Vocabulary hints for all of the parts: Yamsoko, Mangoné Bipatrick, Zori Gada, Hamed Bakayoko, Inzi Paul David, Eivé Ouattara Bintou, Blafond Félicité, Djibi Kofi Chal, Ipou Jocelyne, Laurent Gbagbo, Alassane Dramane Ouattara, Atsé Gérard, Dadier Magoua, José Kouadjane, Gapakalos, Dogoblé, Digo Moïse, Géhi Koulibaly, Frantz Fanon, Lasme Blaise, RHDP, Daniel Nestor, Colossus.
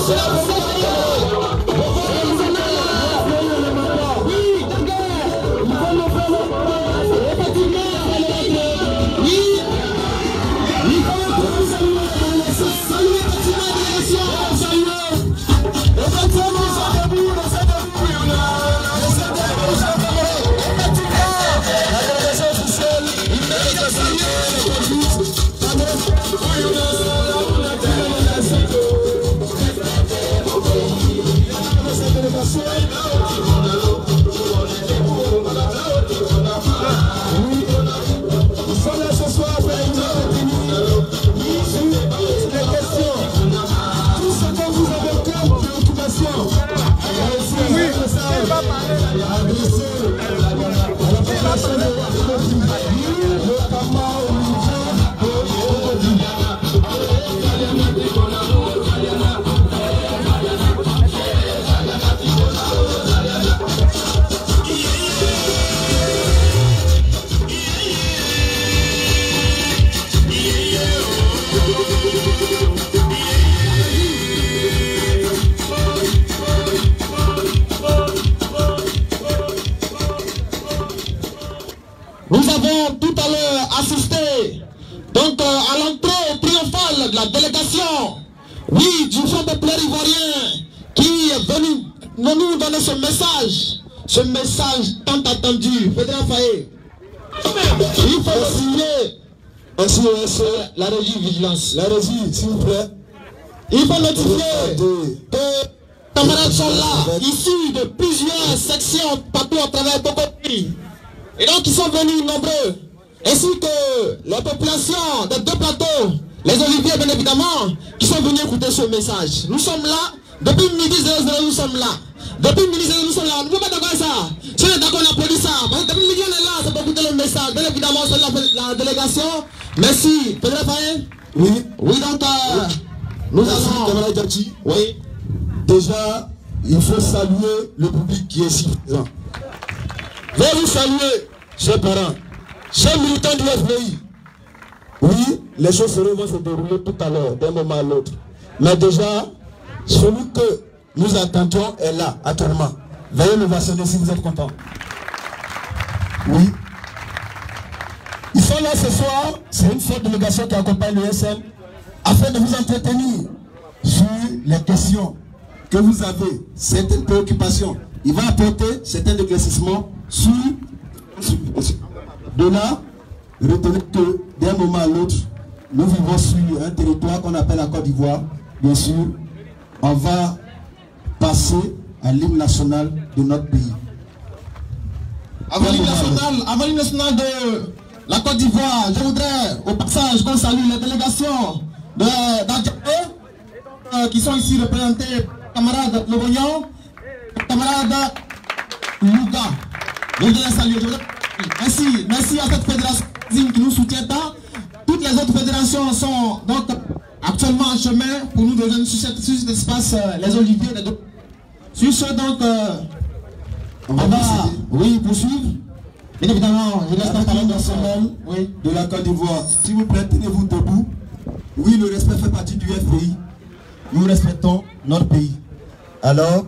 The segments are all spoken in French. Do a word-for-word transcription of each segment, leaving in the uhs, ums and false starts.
Oui, du Front populaire ivoirien qui est venu nous donner ce message, ce message tant attendu. Fédéral Faye, il faut signer. Ainsi, la régie vigilance. La régie, s'il vous plaît. Il faut notifier que les camarades sont là, issus de plusieurs sections partout à travers Cocody. Et donc, ils sont venus nombreux. Ainsi que la population des deux plateaux. Les oliviers, bien évidemment, qui sont venus écouter ce message. Nous sommes là, depuis midi, nous sommes là. Depuis midi, nous sommes là. Nous ne pouvons pas d'accord avec ça. Si on est d'accord, on applaudit ça. Parce que depuis midi, on est là, c'est pour écouter le message. Bien évidemment, c'est la, la délégation. Merci. Fédéral Faye ? Oui. Oui, donc, euh, oui. Nous avons... Oui. Déjà, il faut saluer le public qui est ici présent. Je veux vous saluer, chers parents, chers militants du F P I. Oui, les choses vont se dérouler tout à l'heure, d'un moment à l'autre. Mais déjà, celui que nous attendions est là, actuellement. Veuillez le vacciner si vous êtes content. Oui. Ils sont là ce soir, c'est une forte délégation qui accompagne le S M, afin de vous entretenir sur les questions que vous avez, certaines préoccupations. Il va apporter certains éclaircissements sur... De là, retenez que d'un moment à l'autre, nous vivons sur un territoire qu'on appelle la Côte d'Ivoire. Bien sûr, on va passer à l'hymne national de notre pays. Avant l'hymne national, avant l'hymne national de la Côte d'Ivoire, je voudrais au passage qu'on salue les délégations de d'Adjapé euh, qui sont ici représentées par le camarade Lebognon, le camarade Louga. Je voudrais les saluer. Merci, merci à cette fédération qui nous soutient tant. Toutes les autres fédérations sont donc actuellement en chemin pour nous donner sur cet espace euh, les oliviers. Les deux. Sur ce, donc, euh, on va oui, poursuivre. Bien évidemment, je laisse la parole nationale oui. de la Côte d'Ivoire. S'il vous plaît, tenez-vous debout. Oui, le respect fait partie du F P I. Nous respectons notre pays. Alors...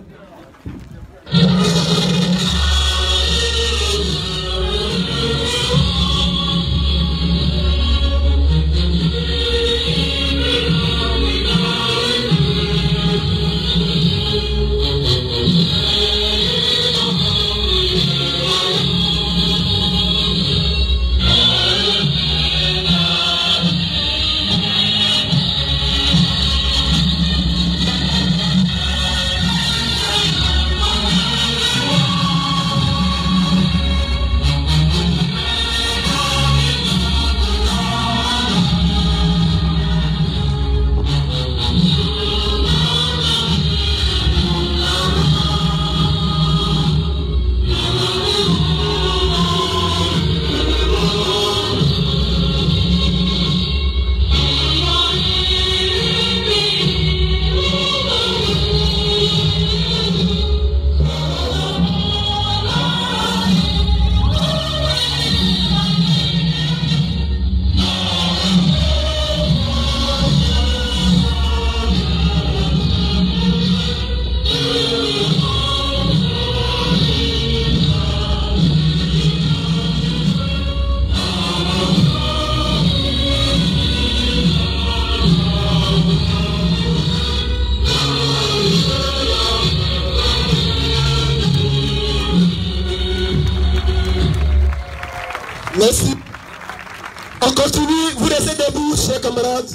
On continue, vous restez debout, chers camarades.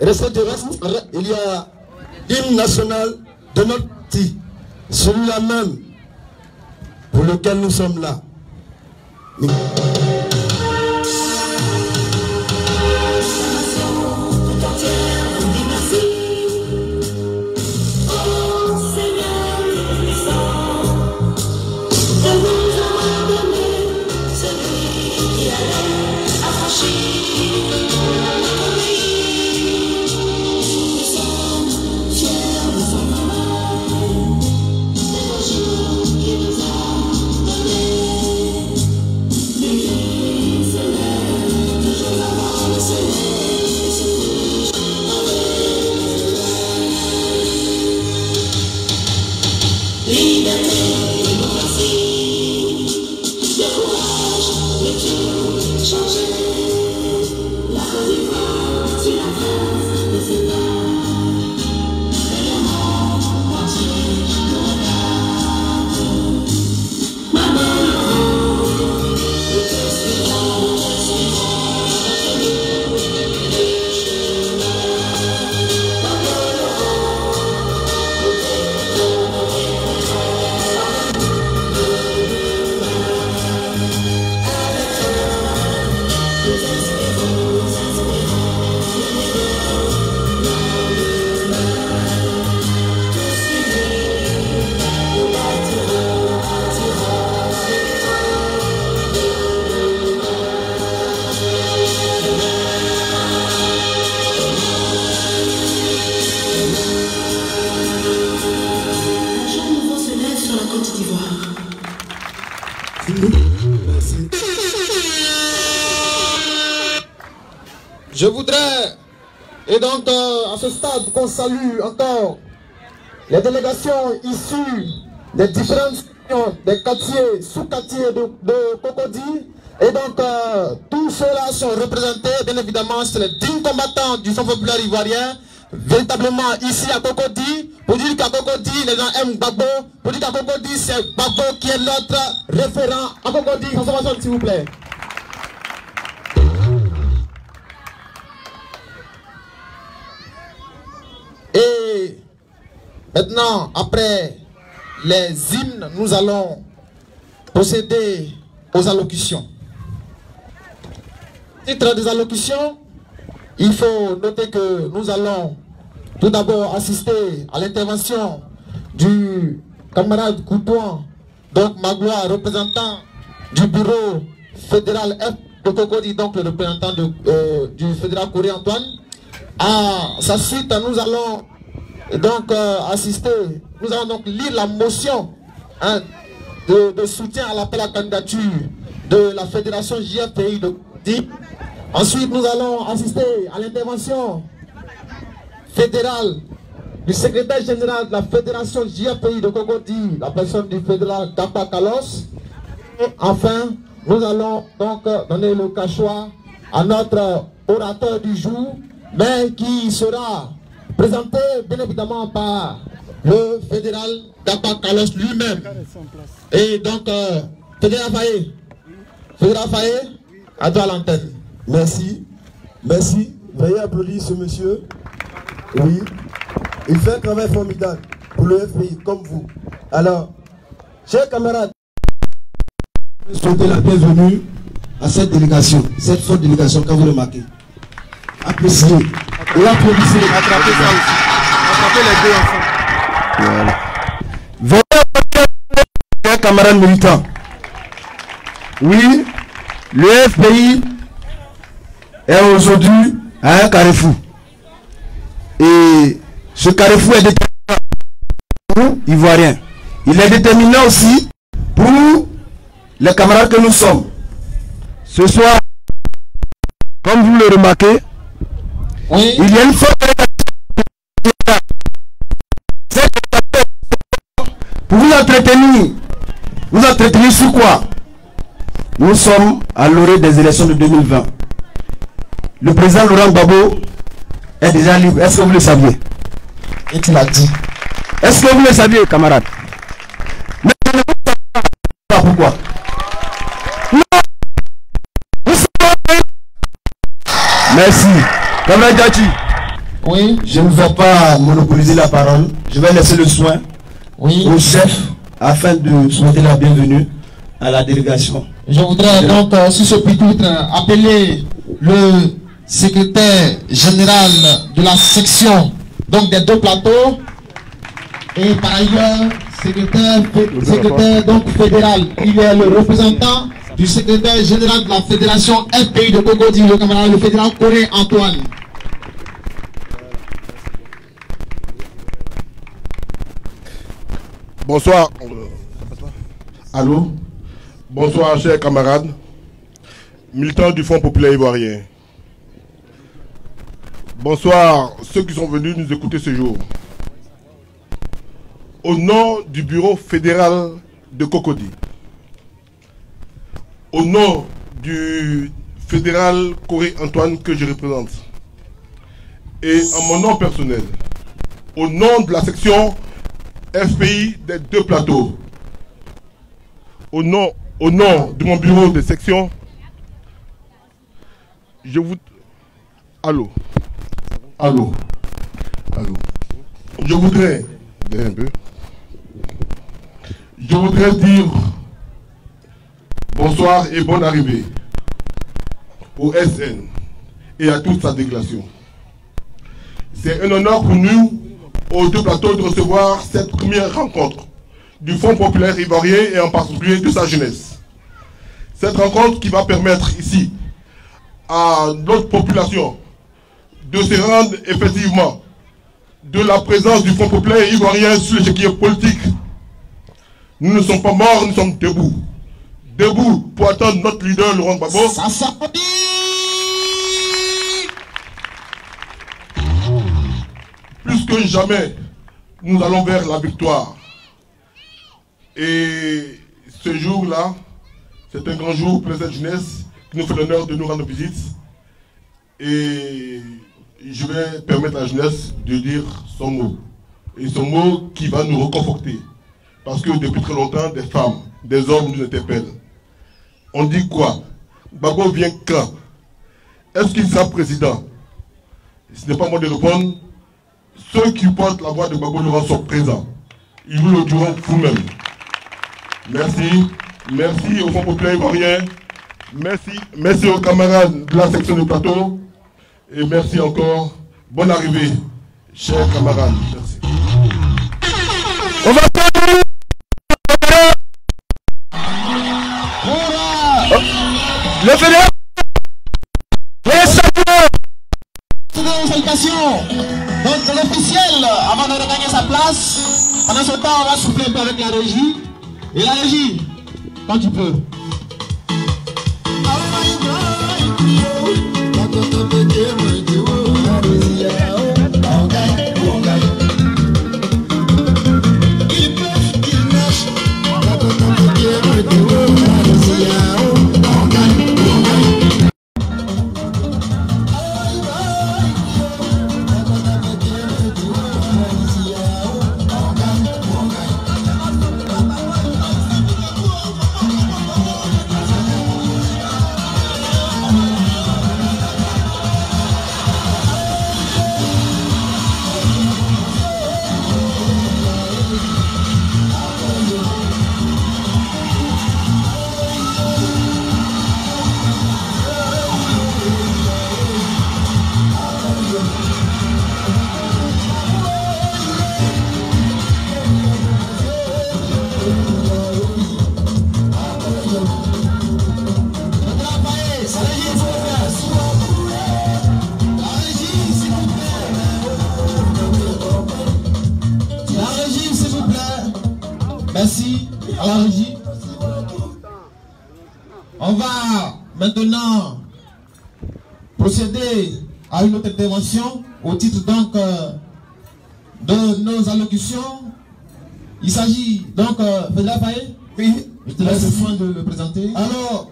Restez debout. Il y a l'hymne national de notre petit, celui-là même pour lequel nous sommes là. Nous... Je voudrais, et donc euh, à ce stade qu'on salue encore les délégations issues des différentes sections des quartiers, sous-quartiers de, de Cocody, et donc euh, tous ceux-là sont représentés, bien évidemment, c'est les dignes combattants du Front populaire ivoirien, véritablement ici à Cocody, pour dire qu'à Cocody, les gens aiment Gbagbo, pour dire qu'à Cocody, c'est Gbagbo qui est notre référent. À Cocody, transformation s'il vous plaît. Et maintenant, après les hymnes, nous allons procéder aux allocutions. Titre des allocutions, il faut noter que nous allons tout d'abord assister à l'intervention du camarade Koutouan, donc Magloire, représentant du bureau fédéral F de Cocody, donc le représentant de, euh, du fédéral Kouré Antoine. À sa suite, nous allons donc euh, assister, nous allons donc lire la motion hein, de, de soutien à l'appel à candidature de la Fédération J F P I de Cocody. Ensuite, nous allons assister à l'intervention fédérale du secrétaire général de la Fédération J F P I de Cocody, la personne du fédéral Dapacalos. Enfin, nous allons donc donner le cachoir à notre orateur du jour, mais qui sera présenté bien évidemment par le fédéral Dapacalos lui-même. Et donc, euh, fédéral Faye, fédéral Faye, à toi l'antenne. Merci, merci. Veuillez applaudir ce monsieur. Oui, il fait un travail formidable pour le F P I, comme vous. Alors, chers camarades, je souhaite la bienvenue à cette délégation, cette forte délégation, quand vous remarquez. Appréciez. Et applaudissez. Attrapez ça aussi. Attrapez les deux ensemble. Voilà. Veuillez applaudir les camarades militants. Oui, le F P I est aujourd'hui à un carrefour. Et ce carrefour est déterminant pour les Ivoiriens. Il est déterminant aussi pour les camarades que nous sommes. Ce soir, comme vous le remarquez, oui. Il y a une forte pour vous entretenir. Vous entretenir sur quoi? Nous sommes à l'orée des élections de deux mille vingt. Le président Laurent Gbagbo est déjà libre. Est-ce que vous le saviez? Et tu l'as dit. Est-ce que vous le saviez, camarades? Mais vous ne savez pas pourquoi. Non. Vous savez Merci. Camarade Dati. Oui. Je ne vais pas monopoliser la parole. Je vais laisser le soin oui. au chef afin de souhaiter la bienvenue à la délégation. Je voudrais oui. donc, euh, sur ce petit titre, appeler le secrétaire général de la section donc des deux plateaux et par ailleurs secrétaire, secrétaire donc fédéral. Il est le représentant du secrétaire général de la fédération F P I de Cocody, le camarade le fédéral Kouré Antoine. Bonsoir. Allô. Bonsoir chers camarades, militants du Front populaire ivoirien. Bonsoir ceux qui sont venus nous écouter ce jour. Au nom du bureau fédéral de Cocody, au nom du fédéral Kouré Antoine que je représente, et en mon nom personnel, au nom de la section F P I des deux plateaux, au nom, au nom de mon bureau de section, je vous... Allô. Allô. Allô. Je voudrais... Un peu. Je voudrais dire bonsoir et bonne arrivée au S N et à toute sa délégation. C'est un honneur pour nous, aux deux plateaux, de recevoir cette première rencontre du Fonds populaire ivoirien et en particulier de sa jeunesse. Cette rencontre qui va permettre ici à notre population de se rendre effectivement de la présence du Front populaire ivoirien sur l'échiquier politique. Nous ne sommes pas morts, nous sommes debout. Debout pour attendre notre leader Laurent Gbagbo. Ça, ça, plus que jamais, nous allons vers la victoire. Et ce jour-là, c'est un grand jour pour cette jeunesse qui nous fait l'honneur de nous rendre visite. Et je vais permettre à la jeunesse de dire son mot. Et son mot qui va nous reconforter. Parce que depuis très longtemps, des femmes, des hommes nous interpellent. On dit quoi? Gbagbo vient quand? Est-ce qu'il sera président? Ce n'est pas moi de répondre. Ceux qui portent la voix de Gbagbo Laurent sont présents. Ils vous le diront vous-même. Merci. Merci au Front populaire ivoirien. Merci. Merci aux camarades de la section du plateau. Et merci encore. Bonne arrivée, chers camarades. Merci. On va parler. Le fédéral. Les salutations. Salutations. Donc l'officiel, avant de regagner sa place, pendant ce temps, on va souffler un peu avec la régie. Et la régie, quand tu peux. Au titre donc euh, de nos allocutions, il s'agit donc euh, Fédéral Paye. Oui. Je te laisse le soin de le présenter. Alors,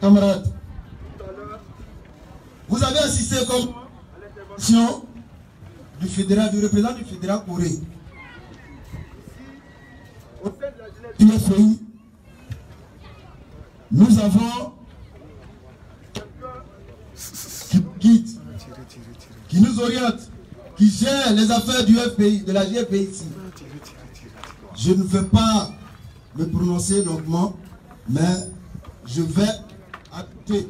camarades, vous avez assisté comme du fédéral, du représentant du fédéral Kouré. Au sein de la G F P I, nous avons qui guide nous oriente, qui gère les affaires du F P I, de la G F P I ici. Je ne vais pas me prononcer longuement, mais je vais acter.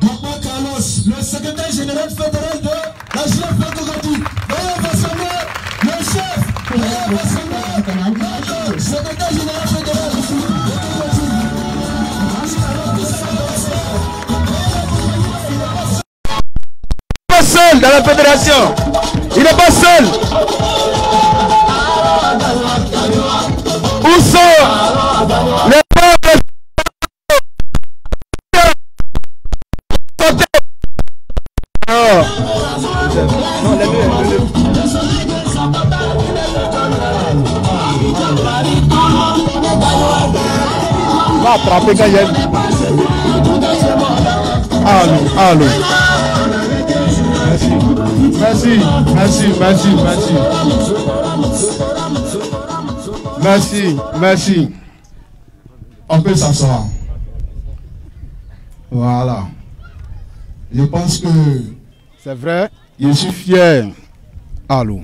Dapacalos, le secrétaire général fédéral de la G F P I Cocody. Veuillez façonner le chef. Veuillez façonner le secrétaire général fédéral de Cocody. Seul dans la fédération, il n'est pas seul. Où sont les membres de va attraper quand il y a. Allô, allô. Merci, merci, merci, merci, merci. Merci, merci. On peut s'asseoir. Voilà. Je pense que c'est vrai. Je suis fier. Allô.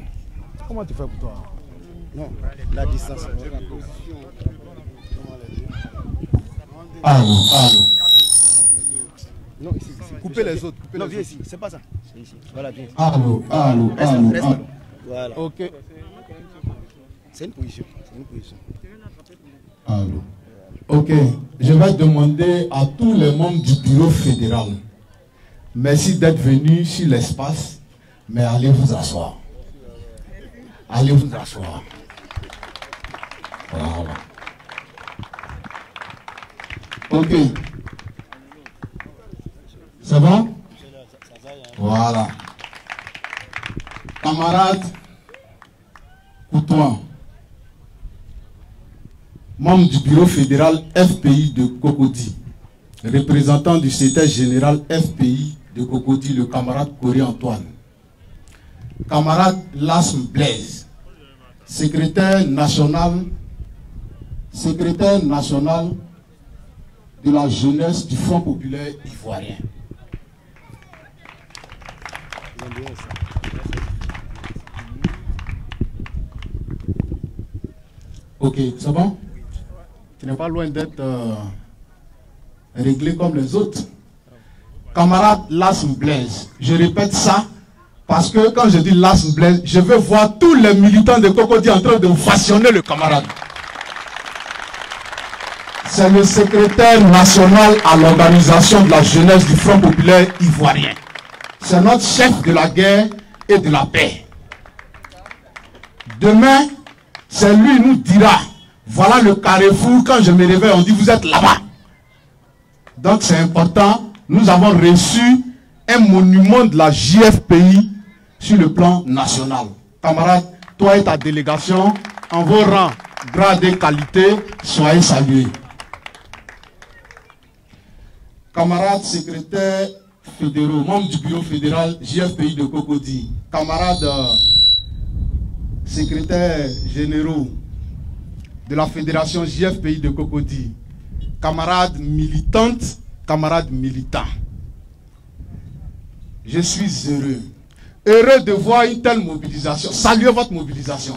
Comment tu fais pour toi? Non, la distance. Allô, allô. Non, ici, ici. Coupez les autres. Coupez non, viens ici, c'est pas ça. Ici. Voilà, viens. Allô, allô, allô. Voilà. Ok. C'est une position. C'est une position. Allô. Ok. Je vais demander à tous les membres du bureau fédéral. Merci d'être venus sur l'espace, mais allez vous asseoir. Allez vous asseoir. Voilà. Ok. C'est bon? Voilà. Camarade Koutouan, membre du bureau fédéral F P I de Cocody, représentant du secrétaire général F P I de Cocody, le camarade Kouré Antoine. Camarade Lasme Blaise, secrétaire national, secrétaire national de la jeunesse du Front populaire ivoirien. Ok, c'est bon? Tu n'es pas loin d'être euh, réglé comme les autres. Camarade Lasme Blaise, je répète ça parce que quand je dis Lasme Blaise, je veux voir tous les militants de Cocody en train de façonner le camarade. C'est le secrétaire national à l'organisation de la jeunesse du Front populaire ivoirien. C'est notre chef de la guerre et de la paix. Demain, c'est lui qui nous dira, voilà le carrefour, quand je me réveille, on dit vous êtes là-bas. Donc c'est important, nous avons reçu un monument de la J F P I sur le plan national. Camarade, toi et ta délégation, en vos rangs, grades et qualités, soyez salués. Camarade secrétaire fédéraux, membre du bureau fédéral J F P I de Cocody, camarades euh, secrétaires généraux de la fédération J F P I de Cocody, camarades militantes, camarades militants. Je suis heureux, heureux de voir une telle mobilisation. Saluez votre mobilisation.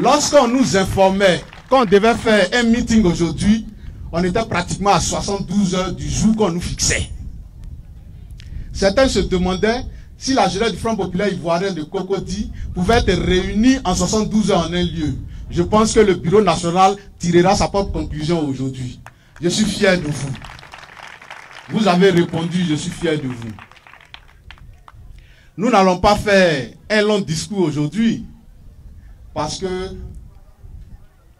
Lorsqu'on nous informait qu'on devait faire un meeting aujourd'hui, on était pratiquement à soixante-douze heures du jour qu'on nous fixait. Certains se demandaient si la jeunesse du Front populaire ivoirien de Cocody pouvait être réunie en soixante-douze heures en un lieu. Je pense que le bureau national tirera sa propre conclusion aujourd'hui. Je suis fier de vous. Vous avez répondu, je suis fier de vous. Nous n'allons pas faire un long discours aujourd'hui parce que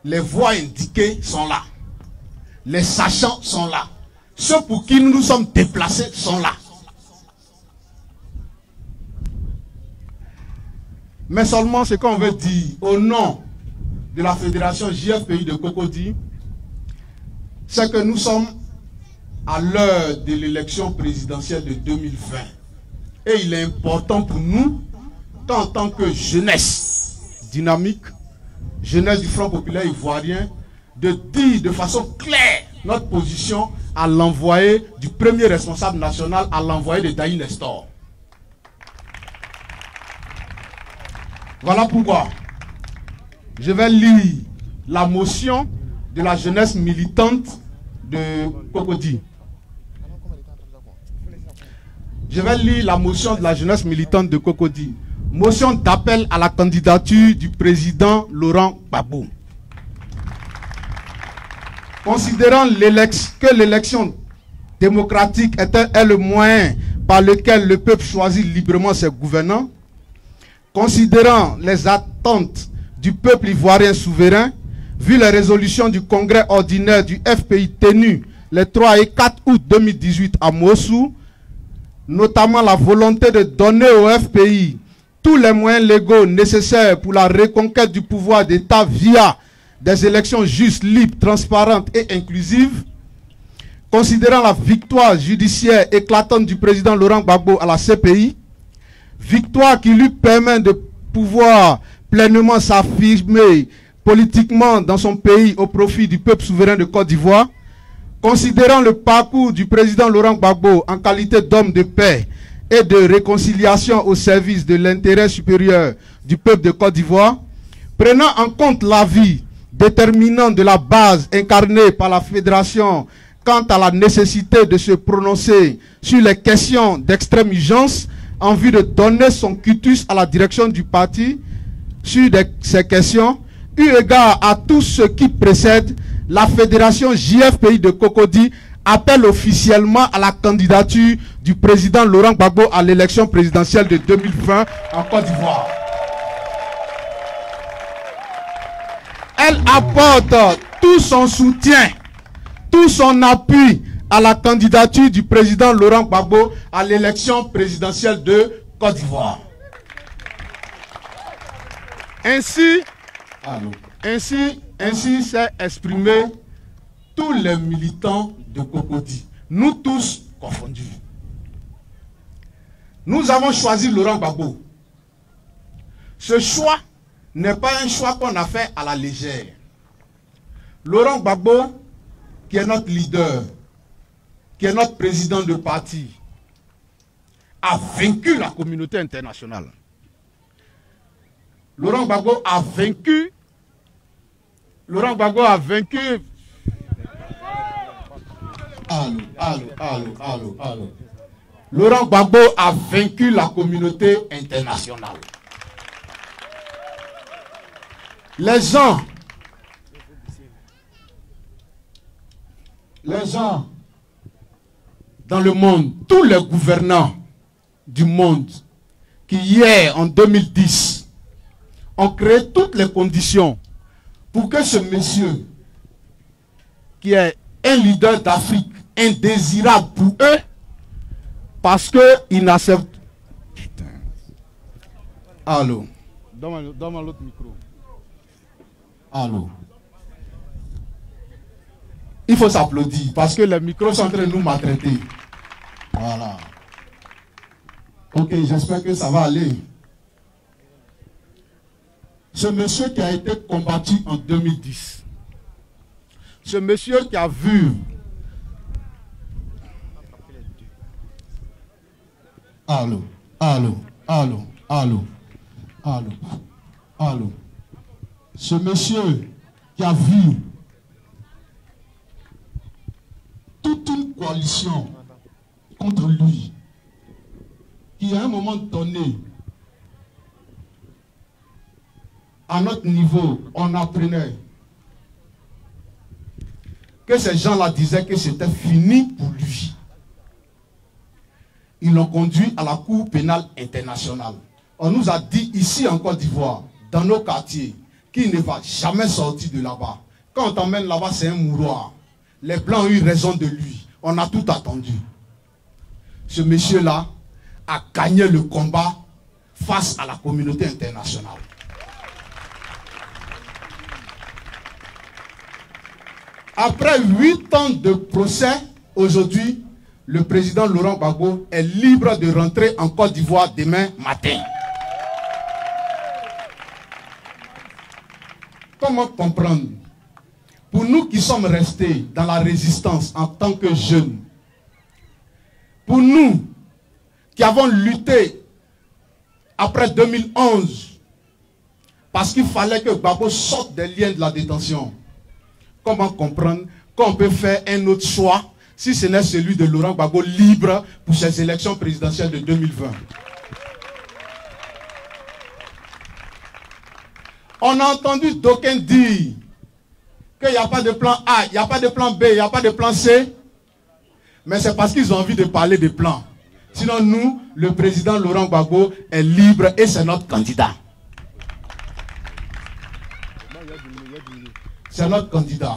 les voies indiquées sont là. Les sachants sont là. Ceux pour qui nous nous sommes déplacés sont là. Mais seulement ce qu'on veut dire au nom de la fédération J F P I de Cocody, c'est que nous sommes à l'heure de l'élection présidentielle de deux mille vingt. Et il est important pour nous qu'en tant que jeunesse dynamique, jeunesse du Front populaire ivoirien, de dire de façon claire notre position à l'envoyé du premier responsable national, à l'envoyé de Daniel Nestor. Voilà pourquoi je vais lire la motion de la jeunesse militante de Cocody. Je vais lire la motion de la jeunesse militante de Cocody. Motion d'appel à la candidature du président Laurent Gbagbo. Considérant que l'élection démocratique est le moyen par lequel le peuple choisit librement ses gouvernants, considérant les attentes du peuple ivoirien souverain, vu les résolutions du congrès ordinaire du F P I tenu les trois et quatre août deux mille dix-huit à Mossoul, notamment la volonté de donner au F P I tous les moyens légaux nécessaires pour la reconquête du pouvoir d'État via des élections justes, libres, transparentes et inclusives, considérant la victoire judiciaire éclatante du président Laurent Gbagbo à la C P I, victoire qui lui permet de pouvoir pleinement s'affirmer politiquement dans son pays au profit du peuple souverain de Côte d'Ivoire, considérant le parcours du président Laurent Gbagbo en qualité d'homme de paix et de réconciliation au service de l'intérêt supérieur du peuple de Côte d'Ivoire, prenant en compte l'avis déterminant de la base incarnée par la Fédération quant à la nécessité de se prononcer sur les questions d'extrême urgence en vue de donner son quitus à la direction du parti sur des, ces questions, eu égard à tout ce qui précède, la Fédération J F P I de Cocody appelle officiellement à la candidature du président Laurent Gbagbo à l'élection présidentielle de deux mille vingt en Côte d'Ivoire. Elle apporte tout son soutien, tout son appui à la candidature du président Laurent Gbagbo à l'élection présidentielle de Côte d'Ivoire. Ainsi, ainsi, ainsi s'est exprimé tous les militants de Cocody, nous tous confondus. Nous avons choisi Laurent Gbagbo. Ce choix n'est pas un choix qu'on a fait à la légère. Laurent Gbagbo, qui est notre leader, qui est notre président de parti, a vaincu la communauté internationale. Laurent Gbagbo a vaincu. Laurent Gbagbo a vaincu. Allô, allô, allô, allô, allô. Laurent Gbagbo a vaincu la communauté internationale. Les gens, les gens dans le monde, tous les gouvernants du monde qui hier en deux mille dix ont créé toutes les conditions pour que ce monsieur, qui est un leader d'Afrique indésirable pour eux, parce qu'il n'accepte... Putain. Allô. Donne-moi l'autre micro. Allô. Il faut s'applaudir parce que les micros sont en train de nous maltraiter. Voilà. Ok, j'espère que ça va aller. Ce monsieur qui a été combattu en deux mille dix. Ce monsieur qui a vu... Allô, allô, allô, allô, allô, allô. Ce monsieur qui a vu toute une coalition contre lui, qui à un moment donné, à notre niveau, on apprenait que ces gens-là disaient que c'était fini pour lui. Ils l'ont conduit à la Cour pénale internationale. On nous a dit ici en Côte d'Ivoire, dans nos quartiers, qu'il ne va jamais sortir de là-bas. Quand on t'emmène là-bas, c'est un mouroir. Les Blancs ont eu raison de lui. On a tout attendu. Ce monsieur-là a gagné le combat face à la communauté internationale. Après huit ans de procès, aujourd'hui, le président Laurent Gbagbo est libre de rentrer en Côte d'Ivoire demain matin. comment comprendre, pour nous qui sommes restés dans la résistance en tant que jeunes, pour nous qui avons lutté après deux mille onze, parce qu'il fallait que Gbagbo sorte des liens de la détention, comment comprendre qu'on peut faire un autre choix si ce n'est celui de Laurent Gbagbo libre pour ces élections présidentielles de deux mille vingt. On a entendu d'aucuns dire qu'il n'y a pas de plan A, il n'y a pas de plan B, il n'y a pas de plan C. Mais c'est parce qu'ils ont envie de parler de plan. Sinon nous, le président Laurent Gbagbo est libre et c'est notre candidat. C'est notre candidat.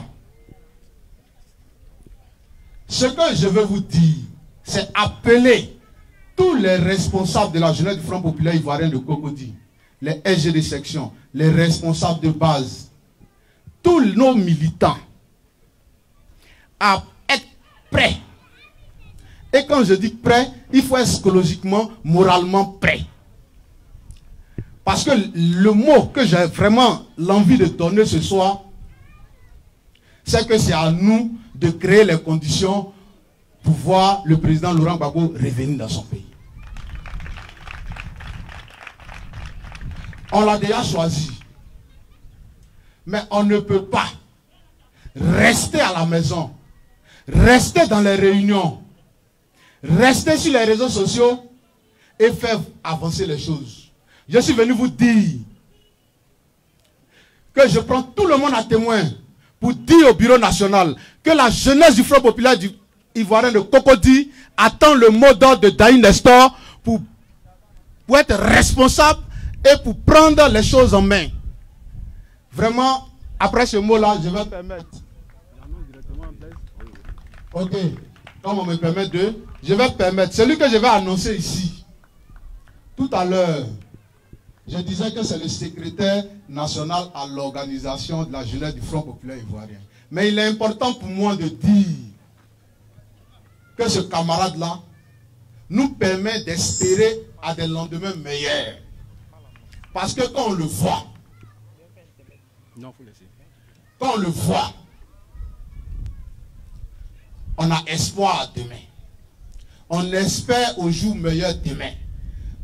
Ce que je veux vous dire, c'est appeler tous les responsables de la jeunesse du Front populaire ivoirien de Cocody, les S G de section, les responsables de base, tous nos militants, à être prêts. Et quand je dis prêts, il faut être psychologiquement, moralement prêts. Parce que le mot que j'ai vraiment l'envie de donner ce soir, c'est que c'est à nous de créer les conditions pour voir le président Laurent Gbagbo revenir dans son pays. On l'a déjà choisi. Mais on ne peut pas rester à la maison, rester dans les réunions, rester sur les réseaux sociaux et faire avancer les choses. Je suis venu vous dire que je prends tout le monde à témoin pour dire au Bureau national que la jeunesse du Front populaire du ivoirien de Cocody attend le mot d'ordre de Daniel Nestor pour, pour être responsable et pour prendre les choses en main. Vraiment, après ce mot-là, je vais permettre. Ok, comme on me permet de, je vais permettre. Celui que je vais annoncer ici, tout à l'heure, je disais que c'est le secrétaire national à l'organisation de la jeunesse du Front populaire ivoirien. Mais il est important pour moi de dire que ce camarade-là nous permet d'espérer à des lendemains meilleurs. Parce que quand on le voit, quand on le voit, on a espoir demain. On espère au jour meilleur demain.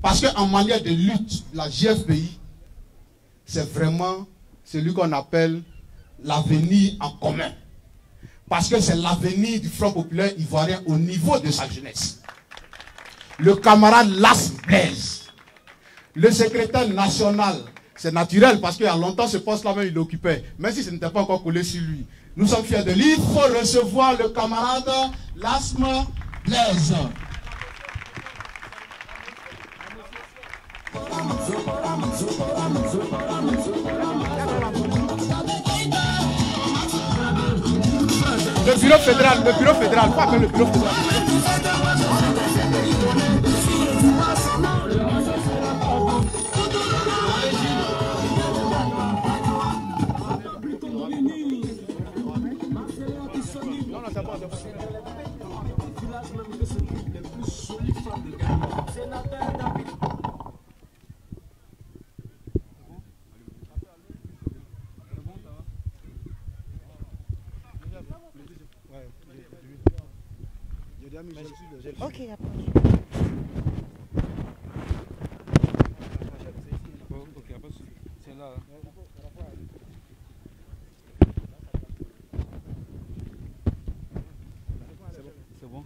Parce qu'en manière de lutte, la G F P I, c'est vraiment celui qu'on appelle l'avenir en commun. Parce que c'est l'avenir du Front populaire ivoirien au niveau de sa jeunesse. Le camarade Lasme Blaise, le secrétaire national, c'est naturel parce qu'il y a longtemps ce poste-là même il l'occupait. Même si ce n'était pas encore collé sur lui. Nous sommes fiers de lui. Il faut recevoir le camarade Lasme Blaise. Le bureau fédéral, le bureau fédéral, pas que le bureau fédéral. Ok, après. C'est bon?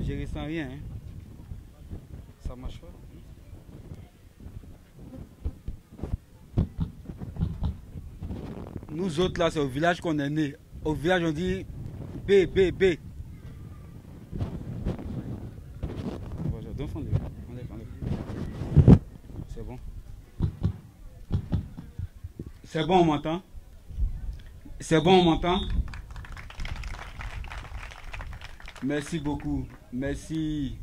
Je ne ressens rien. Hein? Ça marche pas? Nous autres là, c'est au village qu'on est né. Au village, on dit B, B, B. C'est bon. C'est bon, on m'entend? C'est bon, on m'entend? Merci beaucoup. Merci.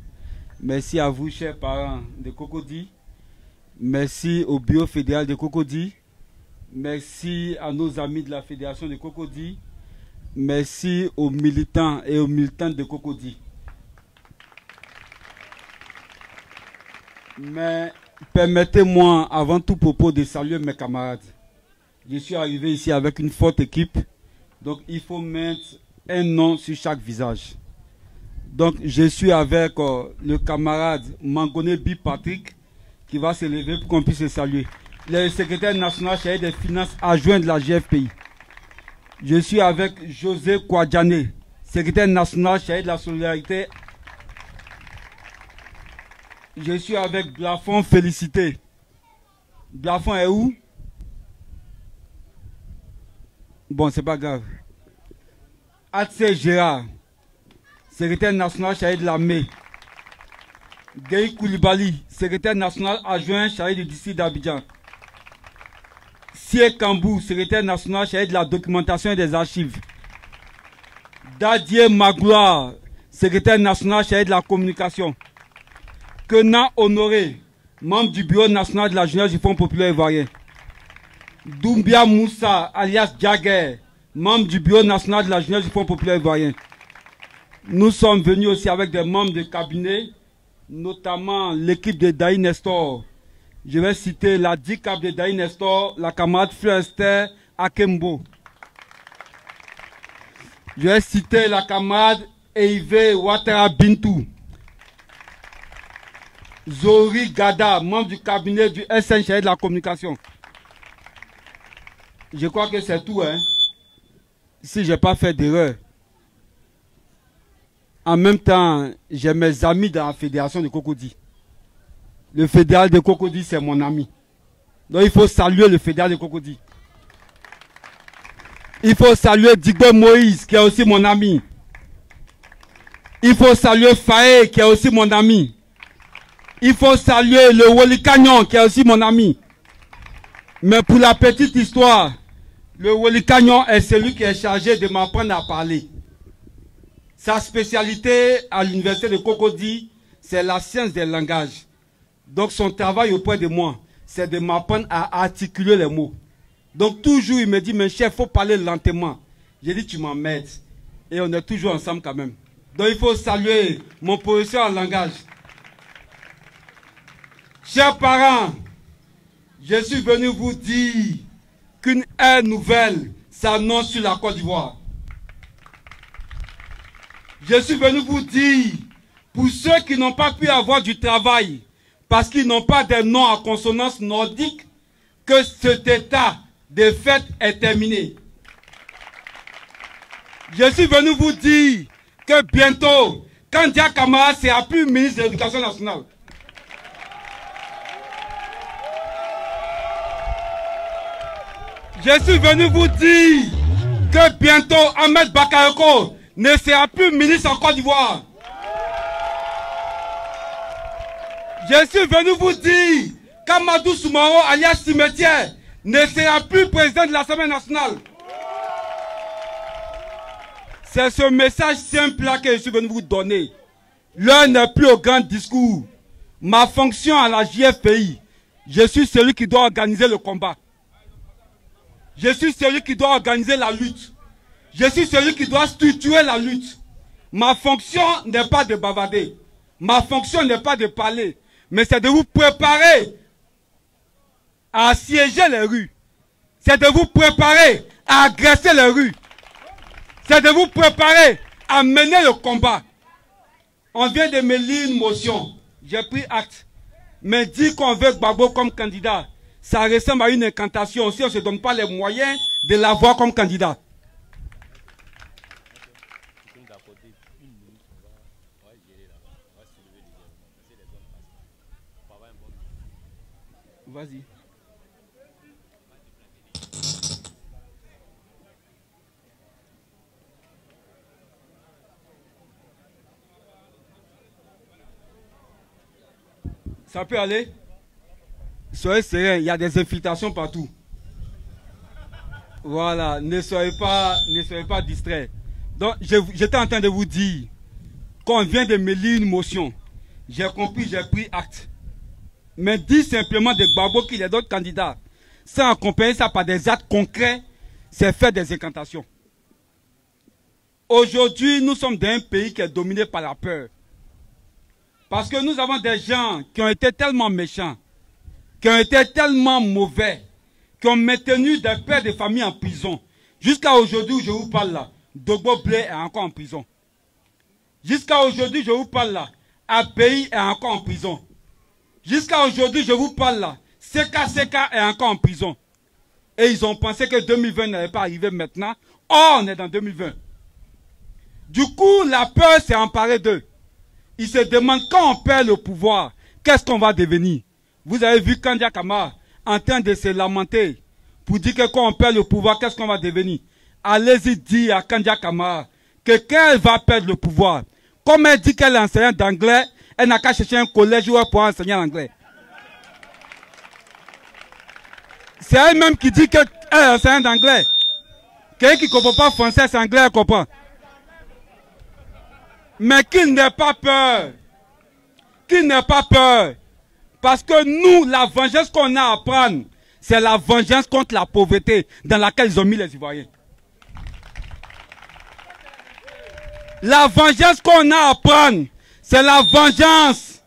Merci à vous, chers parents de Cocody. Merci au Bureau fédéral de Cocody. Merci à nos amis de la Fédération de Cocody. Merci aux militants et aux militantes de Cocody. Mais permettez-moi, avant tout propos, de saluer mes camarades. Je suis arrivé ici avec une forte équipe, donc il faut mettre un nom sur chaque visage. Donc je suis avec euh, le camarade Mangoné Bipatrick qui va se lever pour qu'on puisse se saluer. Le secrétaire national chargé des finances adjoint de la G F P I. Je suis avec José Kouadjane, secrétaire national chargé de la solidarité. Je suis avec Blafond Félicité. Blafond est où? Bon, c'est pas grave. Atsé Gérard, secrétaire national chargé de l'armée. Géhi Koulibaly, secrétaire national adjoint chargé du district d'Abidjan. Sier Kambou, secrétaire national chargé de la documentation et des archives. Dadier Magoua, secrétaire national chargé de la communication. Kenan Honoré, membre du bureau national de la jeunesse du Fonds populaire ivoirien. Doumbia Moussa, alias Jagger, membre du bureau national de la jeunesse du Fonds populaire ivoirien. Nous sommes venus aussi avec des membres de cabinet, notamment l'équipe de Daniel Nestor. Je vais citer la D I C A P de Daniel Nestor, la camarade Fleur Esther Akembo. Je vais citer la camarade Eivé Ouattara Bintou. Zori Gada, membre du cabinet du S N C de la communication. Je crois que c'est tout, hein. Si je n'ai pas fait d'erreur. En même temps, j'ai mes amis dans la fédération de Cocody. Le fédéral de Cocody, c'est mon ami. Donc il faut saluer le fédéral de Cocody. Il faut saluer Digo Moïse, qui est aussi mon ami. Il faut saluer Faé, qui est aussi mon ami. Il faut saluer le Wally Cagnon, qui est aussi mon ami. Mais pour la petite histoire, le Wally Cagnon est celui qui est chargé de m'apprendre à parler. Sa spécialité à l'université de Cocody, c'est la science des langages. Donc son travail auprès de moi, c'est de m'apprendre à articuler les mots. Donc toujours il me dit, mais chef, il faut parler lentement. J'ai dit, tu m'emmèdes. Et on est toujours ensemble quand même. Donc il faut saluer mon professeur en langage. Chers parents, je suis venu vous dire qu'une ère nouvelle s'annonce sur la Côte d'Ivoire. Je suis venu vous dire, pour ceux qui n'ont pas pu avoir du travail, parce qu'ils n'ont pas de nom à consonance nordique, que cet état de fait est terminé. Je suis venu vous dire que bientôt, Kandia Camara sera plus ministre de l'Éducation nationale. Je suis venu vous dire que bientôt, Hamed Bakayoko ne sera plus ministre en Côte d'Ivoire. Je suis venu vous dire qu'Amadou Soumaro, alias Cimetière, ne sera plus président de l'Assemblée nationale. C'est ce message simple-là que je suis venu vous donner. L'heure n'est plus au grand discours. Ma fonction à la J F P I, je suis celui qui doit organiser le combat. Je suis celui qui doit organiser la lutte. Je suis celui qui doit structurer la lutte. Ma fonction n'est pas de bavarder. Ma fonction n'est pas de parler. Mais c'est de vous préparer à assiéger les rues. C'est de vous préparer à agresser les rues. C'est de vous préparer à mener le combat. On vient de me lire une motion. J'ai pris acte. Mais dire qu'on veut Gbagbo comme candidat, ça ressemble à une incantation. Si on ne se donne pas les moyens de l'avoir comme candidat. Vas-y. Ça peut aller? Soyez serein, il y a des infiltrations partout. Voilà, ne soyez pas, ne soyez pas distrait. Donc, j'étais en train de vous dire qu'on vient de me lire une motion. J'ai compris, j'ai pris acte. Mais dit simplement de Gbagbo qu'il est d'autres candidats, sans accompagner ça par des actes concrets, c'est faire des incantations. Aujourd'hui, nous sommes dans un pays qui est dominé par la peur. Parce que nous avons des gens qui ont été tellement méchants, qui ont été tellement mauvais, qui ont maintenu des pères de famille en prison. Jusqu'à aujourd'hui où je vous parle là, Dogoblé est encore en prison. Jusqu'à aujourd'hui je vous parle là, A P I est encore en prison. Jusqu'à aujourd'hui je vous parle là, C K C K est encore en prison. Et ils ont pensé que deux mille vingt n'allait pas arriver maintenant. Or, on est dans deux mille vingt. Du coup, la peur s'est emparée d'eux. Ils se demandent quand on perd le pouvoir, qu'est-ce qu'on va devenir? Vous avez vu Kandia Camara en train de se lamenter pour dire que quand on perd le pouvoir, qu'est-ce qu'on va devenir? Allez-y dire à Kandia Camara que quand elle va perdre le pouvoir, comme elle dit qu'elle est enseignante d'anglais, elle n'a qu'à chercher un collège où elle pourra enseigner l'anglais. C'est elle-même qui dit qu'elle est enseignante d'anglais. Quelqu'un qui ne comprend pas français, c'est anglais, elle comprend. Mais qu'il n'ait pas peur. Qu'il n'ait pas peur. Parce que nous, la vengeance qu'on a à prendre, c'est la vengeance contre la pauvreté dans laquelle ils ont mis les Ivoiriens. La vengeance qu'on a à prendre, c'est la vengeance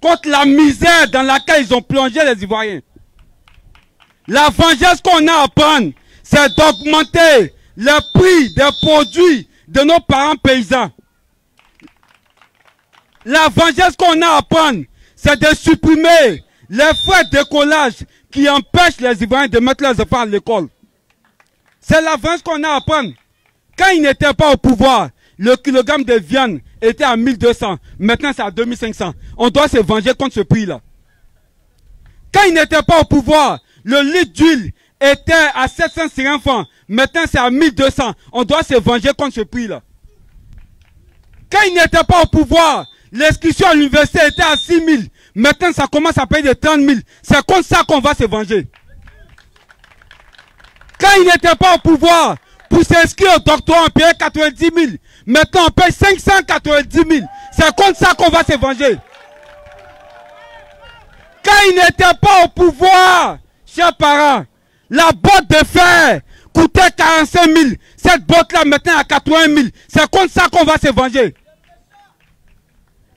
contre la misère dans laquelle ils ont plongé les Ivoiriens. La vengeance qu'on a à prendre, c'est d'augmenter le prix des produits de nos parents paysans. La vengeance qu'on a à prendre, c'est de supprimer les frais d'écolage qui empêchent les Ivoiriens de mettre leurs enfants à l'école. C'est la vengeance qu'on a à prendre. Quand ils n'étaient pas au pouvoir, le kilogramme de viande était à mille deux cents. Maintenant, c'est à deux mille cinq cents. On doit se venger contre ce prix-là. Quand ils n'étaient pas au pouvoir, le litre d'huile était à sept cent cinquante francs. Maintenant, c'est à mille deux cents. On doit se venger contre ce prix-là. Quand ils n'étaient pas au pouvoir, l'excursion à l'université était à six mille. Maintenant, ça commence à payer de trente mille. C'est comme ça qu'on va se venger. Quand ils n'étaient pas au pouvoir, pour s'inscrire au doctorat, on payait quatre-vingt-dix mille. Maintenant, on paye cinq cent quatre-vingt-dix mille. C'est comme ça qu'on va se venger. Quand ils n'étaient pas au pouvoir, chers parents, la botte de fer coûtait quarante-cinq mille. Cette botte-là, maintenant, à quatre-vingt mille. C'est comme ça qu'on va se venger.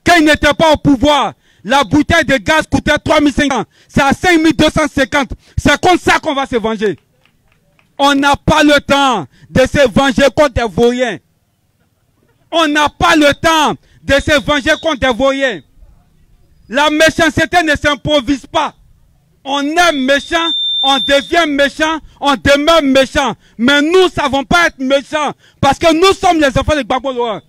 Quand ils n'étaient pas au pouvoir, la bouteille de gaz coûtait trois mille cinq cents. C'est à cinq mille deux cent cinquante. C'est comme ça qu'on va se venger. On n'a pas le temps de se venger contre des vauriens. On n'a pas le temps de se venger contre des vauriens. La méchanceté ne s'improvise pas. On est méchant, on devient méchant, on demeure méchant. Mais nous ne savons pas être méchants parce que nous sommes les enfants de Gbagbo Laurent.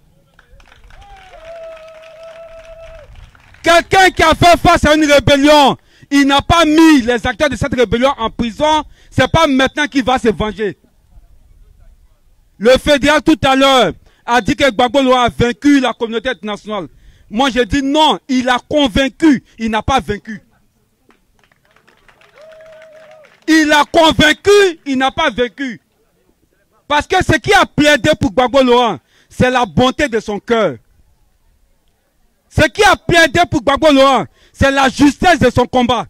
Quelqu'un qui a fait face à une rébellion, il n'a pas mis les acteurs de cette rébellion en prison. Ce n'est pas maintenant qu'il va se venger. Le fédéral tout à l'heure a dit que Gbagbo Laurent a vaincu la communauté internationale. Moi je dis non, il a convaincu, il n'a pas vaincu. Il a convaincu, il n'a pas vaincu. Parce que ce qui a plaidé pour Gbagbo Laurent, c'est la bonté de son cœur. Ce qui a plaidé pour Gbagbo Laurent, c'est la justesse de son combat.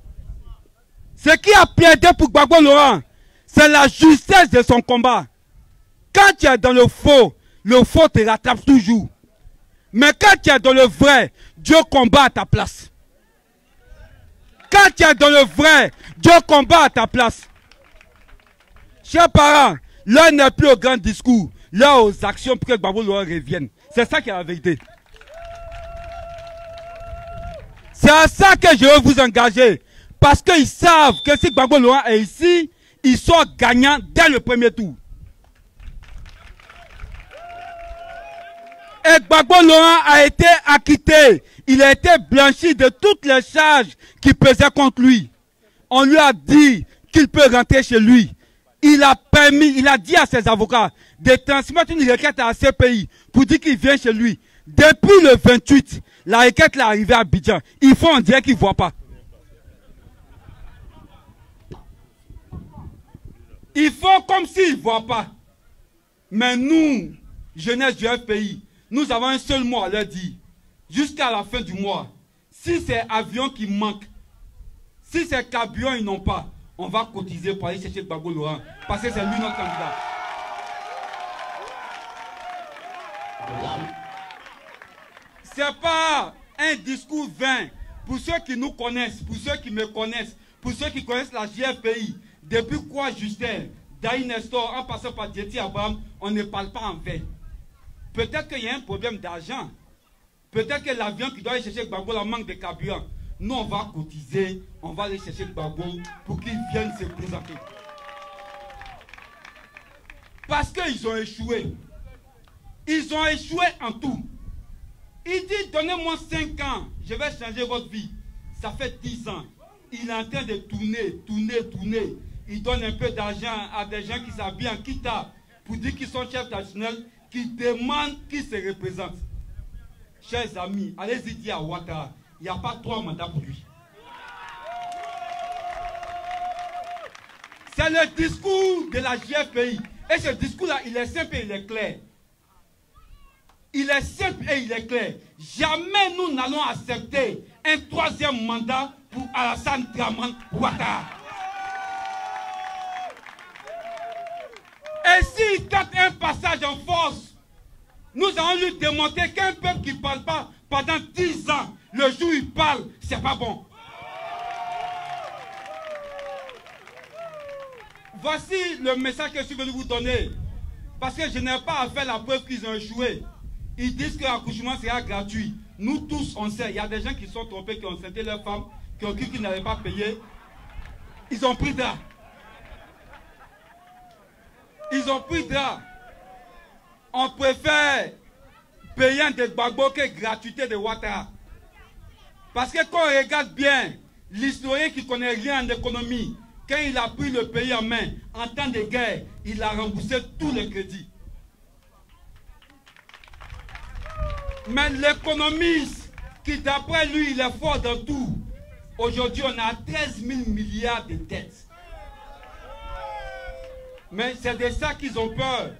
Ce qui a plaidé pour Gbagbo Laurent, c'est la justesse de son combat. Quand tu es dans le faux, le faux te rattrape toujours. Mais quand tu es dans le vrai, Dieu combat à ta place. Quand tu es dans le vrai, Dieu combat à ta place. Chers parents, l'heure n'est plus au grand discours, l'heure aux actions pour que Gbagbo Laurent revienne. C'est ça qui est la vérité. C'est à ça que je veux vous engager. Parce qu'ils savent que si Gbagbo Laurent est ici, ils sont gagnants dès le premier tour. Et Gbagbo Laurent a été acquitté. Il a été blanchi de toutes les charges qui pesaient contre lui. On lui a dit qu'il peut rentrer chez lui. Il a permis, il a dit à ses avocats de transmettre une requête à C P I pour dire qu'il vient chez lui. Depuis le vingt-huit, la requête est arrivée à Abidjan. Il faut en dire qu'il ne voit pas. Ils font comme s'ils ne voient pas. Mais nous, jeunesse du F P I, nous avons un seul mot à leur dire. Jusqu'à la fin du mois, si c'est avion qui manque, si c'est camion ils n'ont pas, on va cotiser pour aller chercher Gbagbo Laurent. Parce que c'est lui notre candidat. Ce n'est pas un discours vain. Pour ceux qui nous connaissent, pour ceux qui me connaissent, Pour ceux qui connaissent la J F P I, depuis quoi Justin, Daniel Nestor, en passant par Diéti Abraham, on ne parle pas en vain. Peut-être qu'il y a un problème d'argent. Peut-être que l'avion qui doit aller chercher Gbagbo, la manque de carburant. Nous, on va cotiser, on va aller chercher Gbagbo pour qu'il vienne se présenter. Parce qu'ils ont échoué. Ils ont échoué en tout. Il dit, donnez-moi cinq ans, je vais changer votre vie. Ça fait dix ans. Il est en train de tourner, tourner, tourner. Il donne un peu d'argent à des gens qui s'habillent en kita pour dire qu'ils sont chefs traditionnels, qui demandent qui se représentent. Chers amis, allez-y dire à Ouattara, il n'y a pas trois mandats pour lui. C'est le discours de la J F P I. Et ce discours-là, il est simple et il est clair. Il est simple et il est clair. Jamais nous n'allons accepter un troisième mandat pour Alassane Dramane Ouattara. Et s'il tente un passage en force, nous allons lui démontrer qu'un peuple qui ne parle pas pendant dix ans, le jour où il parle, c'est pas bon. Voici le message que je suis venu vous donner. Parce que je n'ai pas à faire la preuve qu'ils ont échoué. Ils disent que l'accouchement sera gratuit. Nous tous, on sait. Il y a des gens qui sont trompés, qui ont senté leurs femmes, qui ont cru qu'ils n'allaient pas payer. Ils ont pris drap. Ils ont pris drap. On préfère payer un Gbagbo que gratuité de Ouattara. Parce que quand on regarde bien, l'historien qui ne connaît rien en économie, quand il a pris le pays en main, en temps de guerre, il a remboursé tous les crédits. Mais l'économiste, qui d'après lui, il est fort dans tout, aujourd'hui on a treize mille milliards de dettes. Mais c'est de ça qu'ils ont peur.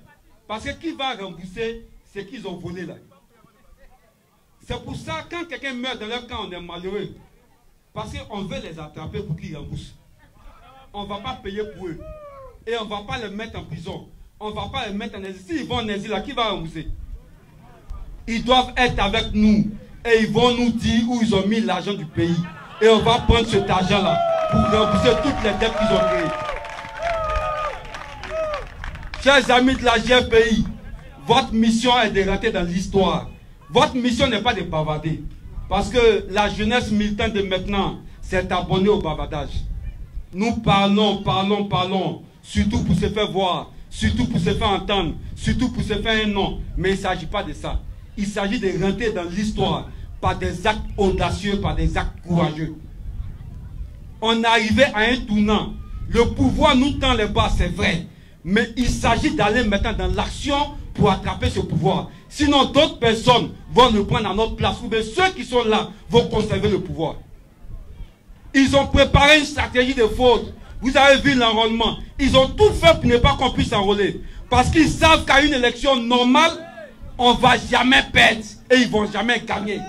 Parce que qui va rembourser ce qu'ils ont volé là? C'est pour ça quand quelqu'un meurt dans leur camp, on est malheureux. Parce qu'on veut les attraper pour qu'ils remboursent. On ne va pas payer pour eux. Et on ne va pas les mettre en prison. On ne va pas les mettre en exil. S'ils vont en exil, là, qui va rembourser? Ils doivent être avec nous. Et ils vont nous dire où ils ont mis l'argent du pays. Et on va prendre cet argent-là pour rembourser toutes les dettes qu'ils ont créées. Chers amis de la J F P I, votre mission est de rentrer dans l'histoire. Votre mission n'est pas de bavarder. Parce que la jeunesse militante de maintenant s'est abonnée au bavardage. Nous parlons, parlons, parlons, surtout pour se faire voir, surtout pour se faire entendre, surtout pour se faire un nom. Mais il ne s'agit pas de ça. Il s'agit de rentrer dans l'histoire par des actes audacieux, par des actes courageux. On est arrivé à un tournant. Le pouvoir nous tend les bras, c'est vrai. Mais il s'agit d'aller maintenant dans l'action pour attraper ce pouvoir. Sinon, d'autres personnes vont nous prendre à notre place. Mais ceux qui sont là vont conserver le pouvoir. Ils ont préparé une stratégie de fraude. Vous avez vu l'enrôlement. Ils ont tout fait pour ne pas qu'on puisse s'enrôler. Parce qu'ils savent qu'à une élection normale, on ne va jamais perdre. Et ils ne vont jamais gagner.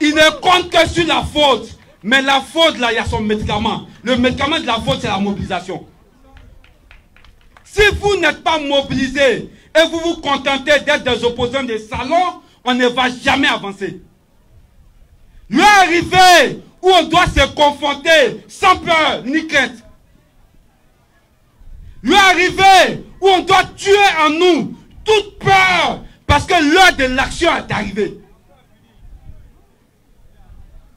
Ils ne comptent que sur la fraude. Mais la fraude, là, il y a son médicament. Le médicament de la fraude, c'est la mobilisation. Si vous n'êtes pas mobilisé et vous vous contentez d'être des opposants des salons, on ne va jamais avancer. L'arrivée où on doit se confronter sans peur ni crainte. L'arrivée où on doit tuer en nous toute peur parce que l'heure de l'action est arrivée.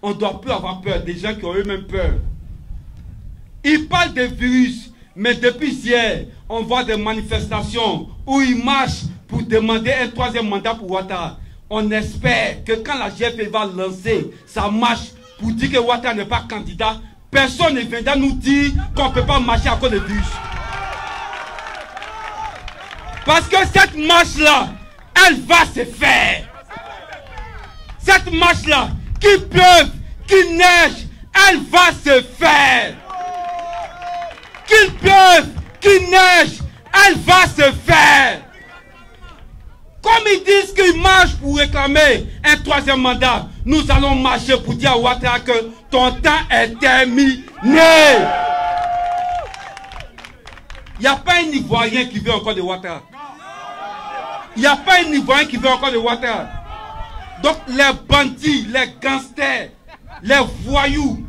On ne doit plus avoir peur des gens qui ont eux-mêmes peur. Ils parlent des virus, mais depuis hier, on voit des manifestations où ils marchent pour demander un troisième mandat pour Ouattara. On espère que quand la J F P I va lancer sa marche pour dire que Ouattara n'est pas candidat, personne ne viendra nous dire qu'on ne peut pas marcher à cause des virus. Parce que cette marche-là, elle va se faire. Cette marche-là, qu'il pleuve, qu'il neige, elle va se faire. Qu'il pleuve, qu'il neige, elle va se faire. Comme ils disent qu'ils marchent pour réclamer un troisième mandat, nous allons marcher pour dire à Ouattara que ton temps est terminé. Il n'y a pas un Ivoirien qui veut encore de Ouattara. Il n'y a pas un Ivoirien qui veut encore de Ouattara. Donc les bandits, les gangsters, les voyous,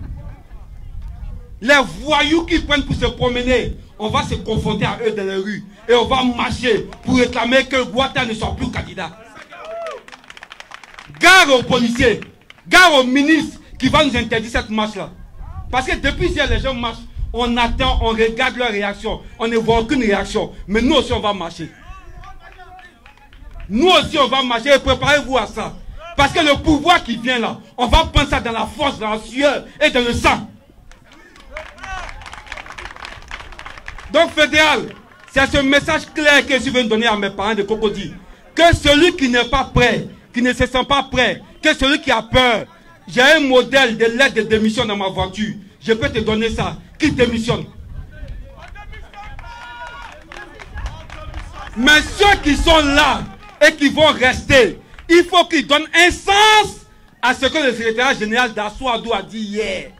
les voyous qui prennent pour se promener, on va se confronter à eux dans les rues et on va marcher pour réclamer que Ouattara ne soit plus candidat. Gare aux policiers, gare aux ministres qui vont nous interdire cette marche-là. Parce que depuis hier, les gens marchent, on attend, on regarde leur réaction, on ne voit aucune réaction. Mais nous aussi, on va marcher. Nous aussi, on va marcher et préparez-vous à ça. Parce que le pouvoir qui vient là, on va prendre ça dans la force, dans la sueur et dans le sang. Donc, fédéral, c'est ce message clair que je viens de donner à mes parents de Cocody. Que celui qui n'est pas prêt, qui ne se sent pas prêt, que celui qui a peur, j'ai un modèle de lettre de démission dans ma voiture. Je peux te donner ça. Qui démissionne? Mais ceux qui sont là et qui vont rester, il faut qu'ils donnent un sens à ce que le secrétaire général d'Assoadou a dit hier.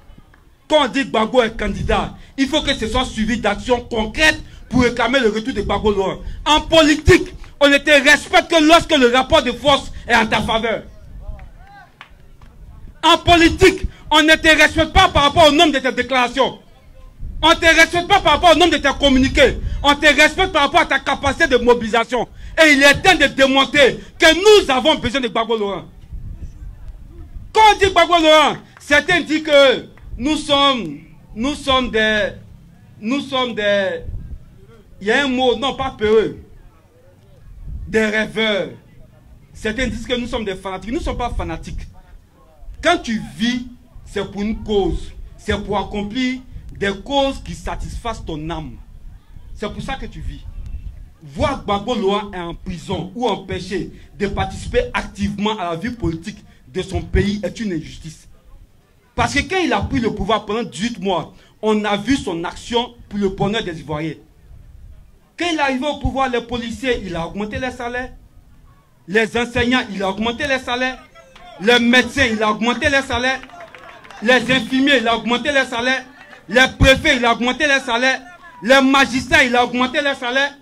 Quand on dit que Gbagbo est candidat, il faut que ce soit suivi d'actions concrètes pour réclamer le retour de Gbagbo loin. En politique, on ne te respecte que lorsque le rapport de force est en ta faveur. En politique, on ne te respecte pas par rapport au nombre de tes déclarations. On ne te respecte pas par rapport au nombre de tes communiqués. On te respecte par rapport à ta capacité de mobilisation. Et il est temps de démontrer que nous avons besoin de Gbagbo Laurent. Quand on dit Gbagbo Laurent, certains disent que nous sommes, nous sommes des... Nous sommes des... Il y a un mot, non pas peureux. Des rêveurs. Certains disent que nous sommes des fanatiques. Nous ne sommes pas fanatiques. Quand tu vis, c'est pour une cause. C'est pour accomplir des causes qui satisfassent ton âme. C'est pour ça que tu vis. Voir Gbagbo Laurent est en prison ou empêché de participer activement à la vie politique de son pays est une injustice. Parce que quand il a pris le pouvoir pendant dix-huit mois, on a vu son action pour le bonheur des Ivoiriens. Quand il est arrivé au pouvoir, les policiers, il a augmenté les salaires. Les enseignants, il a augmenté les salaires. Les médecins, il a augmenté les salaires. Les infirmiers, il a augmenté les salaires. Les préfets, il a augmenté les salaires. Les magistrats, il a augmenté les salaires.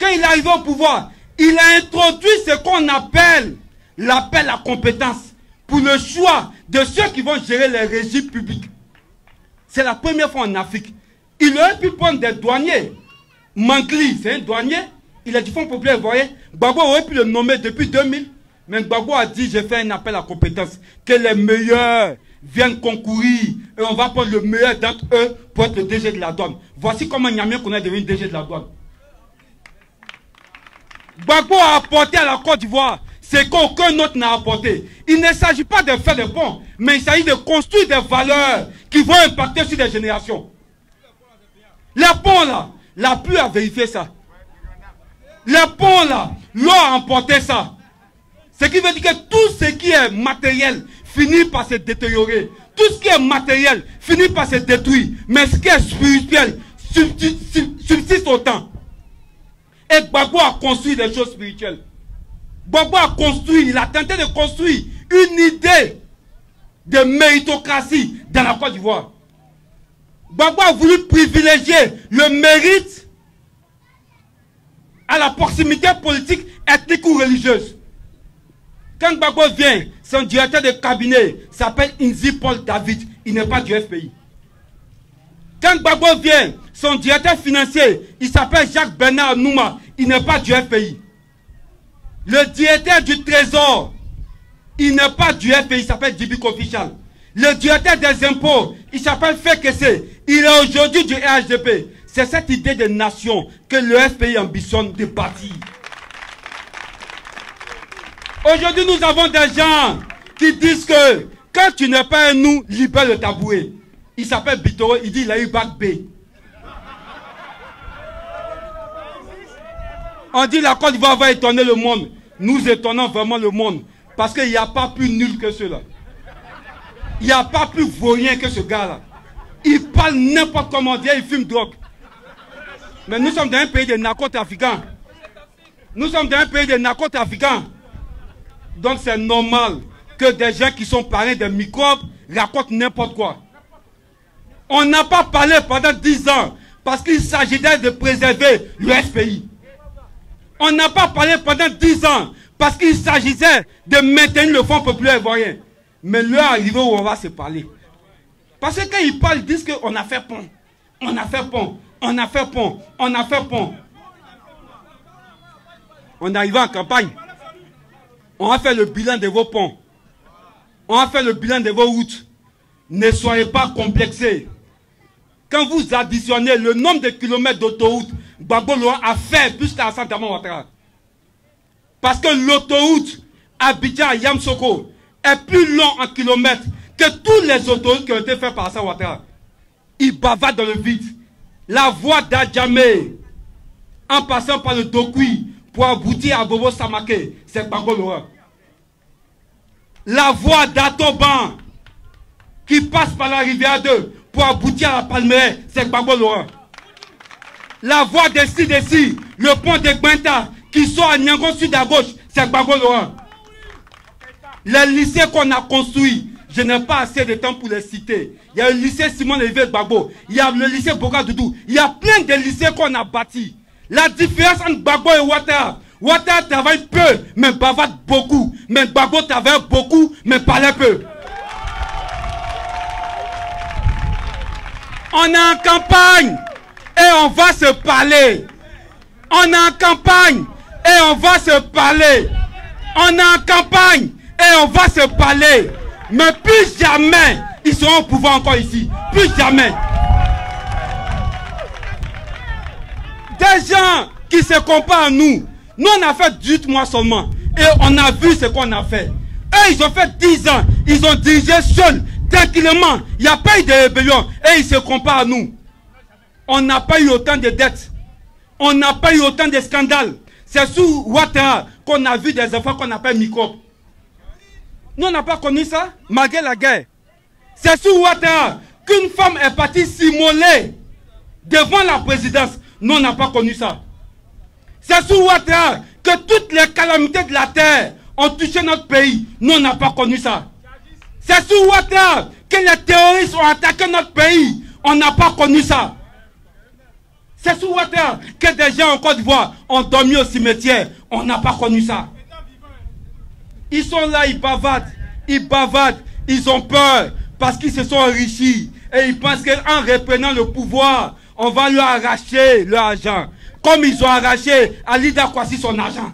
Quand il est arrivé au pouvoir, il a introduit ce qu'on appelle l'appel à compétence pour le choix de ceux qui vont gérer les régies publiques. C'est la première fois en Afrique. Il aurait pu prendre des douaniers. Mangli, c'est un douanier. Il est du Fonds populaire, vous voyez. Gbagbo aurait pu le nommer depuis deux mille. Mais Gbagbo a dit, j'ai fait un appel à compétence. Que les meilleurs viennent concourir. Et on va prendre le meilleur d'entre eux pour être le D G de la douane. Voici comment Niamien qu'on a devenu D G de la douane. Gbagbo a apporté à la Côte d'Ivoire ce qu'aucun autre n'a apporté. Il ne s'agit pas de faire des ponts, mais il s'agit de construire des valeurs qui vont impacter sur des générations. Les ponts là, la pluie a vérifié ça. Les ponts là, l'eau a emporté ça. Ce qui veut dire que tout ce qui est matériel finit par se détériorer. Tout ce qui est matériel finit par se détruire. Mais ce qui est spirituel subsiste au temps. Et Gbagbo a construit des choses spirituelles. Gbagbo a construit, il a tenté de construire une idée de méritocratie dans la Côte d'Ivoire. Gbagbo a voulu privilégier le mérite à la proximité politique, ethnique ou religieuse. Quand Gbagbo vient, son directeur de cabinet s'appelle Inzi Paul David, il n'est pas du F P I. Quand Gbagbo vient, son directeur financier, il s'appelle Jacques Bernard Nouma, il n'est pas du F P I. Le directeur du Trésor, il n'est pas du F P I, il s'appelle Djibi Kofi Chal. Le directeur des impôts, il s'appelle Fekese, il est aujourd'hui du R H D P. C'est cette idée de nation que le F P I ambitionne de bâtir. Aujourd'hui, nous avons des gens qui disent que quand tu n'es pas un nous, libère le tabouret. Il s'appelle Bitoro, il dit il a eu bac B. On dit la Côte d'Ivoire va étonner le monde. Nous étonnons vraiment le monde. Parce qu'il n'y a pas plus nul que ceux-là. Il n'y a pas plus vaurien que ce gars-là. Il parle n'importe comment, il fume drogue. Mais nous sommes dans un pays de narcotrafiquants. Nous sommes dans un pays de narcotrafiquants. Donc c'est normal que des gens qui sont parrainés des microbes racontent n'importe quoi. On n'a pas parlé pendant dix ans parce qu'il s'agissait de préserver le F P I. On n'a pas parlé pendant dix ans parce qu'il s'agissait de maintenir le Fonds populaire ivoirien. Mais leur arrivée, on va se parler. Parce que quand ils parlent, ils disent qu'on a fait pont. On a fait pont. On a fait pont. On a fait pont. On arrive en campagne. On a fait le bilan de vos ponts. On a fait le bilan de vos routes. Ne soyez pas complexés. Quand vous additionnez le nombre de kilomètres d'autoroute, Gbagbo Laurent a fait plus qu'Alassane Dramane Ouattara. Parce que l'autoroute Abidjan à Yamsoko est plus long en kilomètres que toutes les autoroutes qui ont été faites par Alassane Ouattara. Il bavarde dans le vide. La voie d'Adjamé, en passant par le Dokui, pour aboutir à Bobo Samaké, c'est Gbagbo Laurent. La voie d'Atoban, qui passe par la rivière deux, pour aboutir à la Palmeraie, c'est Gbagbo Laurent. La voie de Sidessi, le pont de Gwenta, qui sort à Niango Sud à gauche, c'est Gbagbo Laurent. Les lycées qu'on a construits, je n'ai pas assez de temps pour les citer. Il y a le lycée Simon Lévy Gbagbo, il y a le lycée Bogadoudou, il y a plein de lycées qu'on a bâtis. La différence entre Gbagbo et Ouattara, Ouattara travaille peu, mais bavarde beaucoup. Mais Gbagbo travaille beaucoup, mais parlait peu. On est en campagne et on va se parler. On est en campagne et on va se parler. On est en campagne et on va se parler. Mais plus jamais, ils seront au pouvoir encore ici. Plus jamais. Des gens qui se comparent à nous. Nous, on a fait dix-huit mois seulement. Et on a vu ce qu'on a fait. Eux, ils ont fait dix ans. Ils ont dirigé seuls. Tranquillement, il n'y a pas eu de rébellion et ils se comparent à nous. On n'a pas eu autant de dettes. On n'a pas eu autant de scandales. C'est sous Ouattara qu'on a vu des enfants qu'on appelle microbes. Nous, on n'a pas connu ça, malgré la guerre. C'est sous Ouattara qu'une femme est partie s'immoler devant la présidence. Nous, on n'a pas connu ça. C'est sous Ouattara que toutes les calamités de la terre ont touché notre pays. Nous, on n'a pas connu ça. C'est sous Ouattara que les terroristes ont attaqué notre pays. On n'a pas connu ça. C'est sous Ouattara que des gens en Côte d'Ivoire ont dormi au cimetière. On n'a pas connu ça. Ils sont là, ils bavardent. Ils bavardent. Ils ont peur parce qu'ils se sont enrichis. Et ils pensent qu'en reprenant le pouvoir, on va leur arracher leur argent. Comme ils ont arraché à Lydda Kwasi son argent.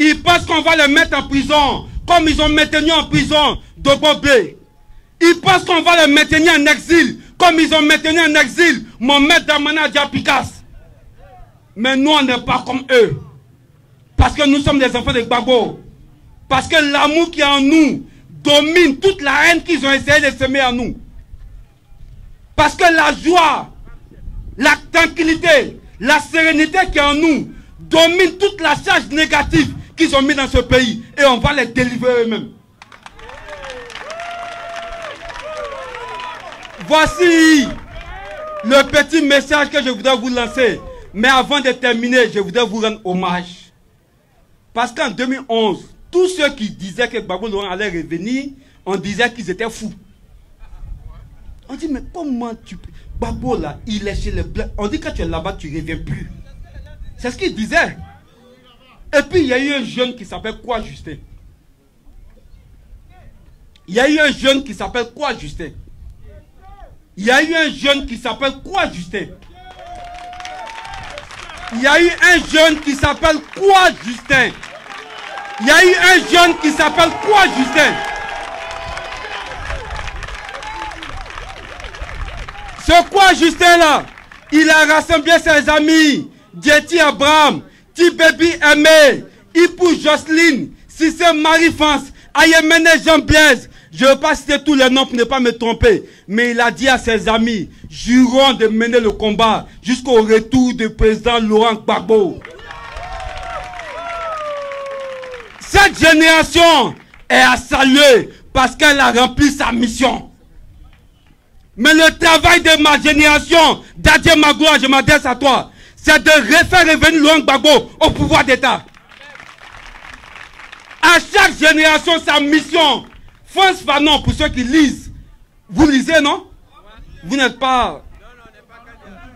Ils pensent qu'on va le mettre en prison. Comme ils ont maintenu en prison Dogoblé. Ils pensent qu'on va les maintenir en exil. Comme ils ont maintenu en exil Mohamed Damana Diapikas. Mais nous, on n'est pas comme eux. Parce que nous sommes des enfants de Gbagbo. Parce que l'amour qui est en nous domine toute la haine qu'ils ont essayé de semer en nous. Parce que la joie, la tranquillité, la sérénité qui est en nous domine toute la charge négative qu'ils ont mis dans ce pays et on va les délivrer eux-mêmes. Voici le petit message que je voudrais vous lancer. Mais avant de terminer, je voudrais vous rendre hommage. Parce qu'en deux mille onze, tous ceux qui disaient que Gbagbo Laurent allait revenir, on disait qu'ils étaient fous. On dit, mais comment tu peux... Gbagbo là, il est chez les Blancs. On dit, quand tu es là-bas, tu ne reviens plus. C'est ce qu'ils disaient. Et puis, il y a eu un jeune qui s'appelle Kouadjane. Il y a eu un jeune qui s'appelle Kouadjane. Il y a eu un jeune qui s'appelle Kouadjane. Il y a eu un jeune qui s'appelle Kouadjane. Il y a eu un jeune qui s'appelle Kouadjane. Ce Kouadjane-là, il a rassemblé ses amis, Dieti Abraham, Baby Aimé, Ipou Jocelyne, Sissé Marie-France, Ayemene Jean Blaise. Je ne veux pas citer tous les noms pour ne pas me tromper. Mais il a dit à ses amis, jurons de mener le combat jusqu'au retour du président Laurent Gbagbo. Cette génération est à saluer parce qu'elle a rempli sa mission. Mais le travail de ma génération, Dadier Magoua, je m'adresse à toi. C'est de refaire revenir Laurent Gbagbo au pouvoir d'État. À chaque génération, sa mission. Frantz Fanon, pour ceux qui lisent, vous lisez, non? Vous n'êtes pas...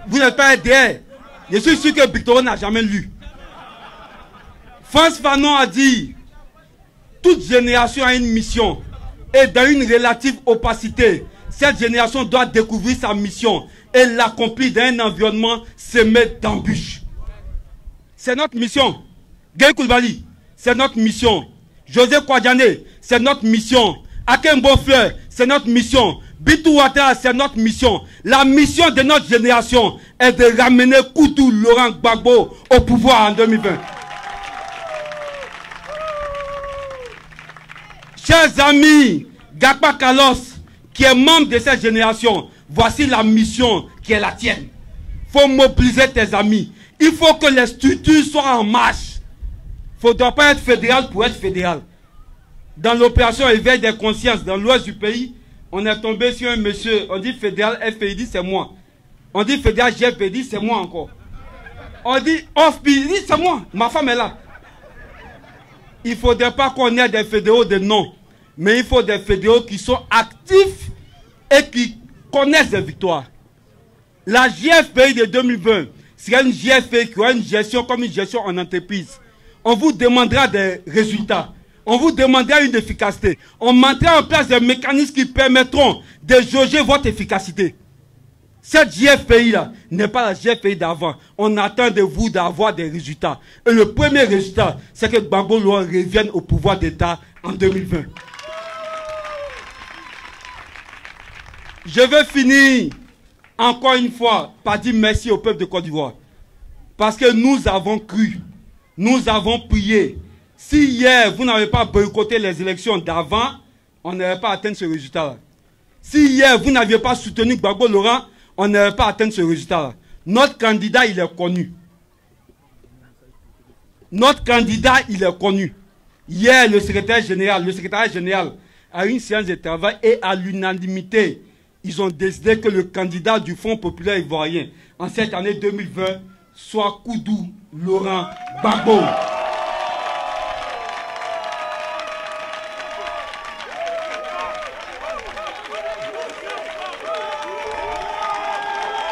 Vous n'êtes pas derrière. Je suis sûr que Victor n'a jamais lu. Frantz Fanon a dit Toute génération a une mission. Et dans une relative opacité, cette génération doit découvrir sa mission et l'accomplir dans un environnement semé d'embûches. C'est notre mission. Géhi Koulibaly, c'est notre mission. José Kouadjane, c'est notre mission. Akembo Fleur, c'est notre mission. Bitou Ouattara, c'est notre mission. La mission de notre génération est de ramener Koutou Laurent Gbagbo au pouvoir en deux mille vingt. Chers amis, Gapakalos, qui est membre de cette génération, voici la mission qui est la tienne. Il faut mobiliser tes amis. Il faut que les structures soient en marche. Il ne faudra pas être fédéral pour être fédéral. Dans l'opération éveil des consciences, dans l'ouest du pays, on est tombé sur un monsieur, on dit fédéral F P I, dit c'est moi. On dit fédéral G F P I, dit c'est moi encore. On dit F P I, dit c'est moi, ma femme est là. Il ne faudrait pas qu'on ait des fédéraux de nom, mais il faut des fédéraux qui sont actifs et qui connaissent les victoires. La G F P I de deux mille vingt sera une G F P I qui aura une gestion comme une gestion en entreprise. On vous demandera des résultats. On vous demandera une efficacité. On mettra en place des mécanismes qui permettront de jauger votre efficacité. Cette G F P I-là n'est pas la G F P I d'avant. On attend de vous d'avoir des résultats. Et le premier résultat, c'est que Gbagbo Laurent revienne au pouvoir d'État en deux mille vingt. Je veux finir, encore une fois, par dire merci au peuple de Côte d'Ivoire. Parce que nous avons cru, nous avons prié. Si hier, vous n'avez pas boycotté les élections d'avant, on n'aurait pas atteint ce résultat-là. Si hier, vous n'aviez pas soutenu Gbagbo Laurent, on n'aurait pas atteint ce résultat-là. Notre candidat, il est connu. Notre candidat, il est connu. Hier, le secrétaire général, le secrétaire général a eu une séance de travail et à l'unanimité, ils ont décidé que le candidat du Front populaire ivoirien en cette année deux mille vingt soit Koudou Laurent Gbagbo.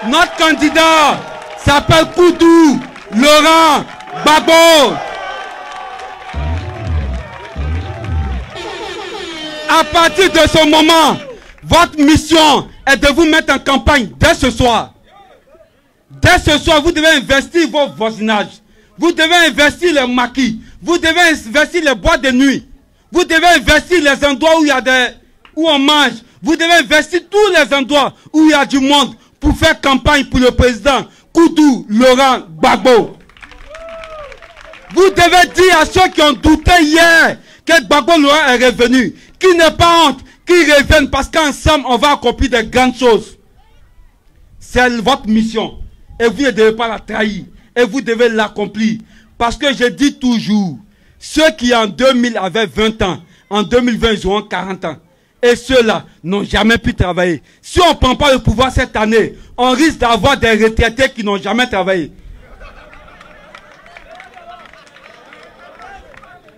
Notre candidat s'appelle Koudou Laurent Gbagbo. À partir de ce moment, votre mission est de vous mettre en campagne dès ce soir. Dès ce soir, vous devez investir vos voisinages. Vous devez investir les maquis. Vous devez investir les boîtes de nuit. Vous devez investir les endroits où il y a des, où on mange. Vous devez investir tous les endroits où il y a du monde, pour faire campagne pour le président Koudou Laurent Gbagbo. Vous devez dire à ceux qui ont douté hier que Gbagbo Laurent est revenu, qu'il n'est pas honte, qu'il revienne parce qu'ensemble on va accomplir de grandes choses. C'est votre mission et vous ne devez pas la trahir et vous devez l'accomplir. Parce que je dis toujours, ceux qui en deux mille avaient vingt ans, en deux mille vingt ils auront quarante ans. Et ceux-là n'ont jamais pu travailler. Si on ne prend pas le pouvoir cette année, on risque d'avoir des retraités qui n'ont jamais travaillé.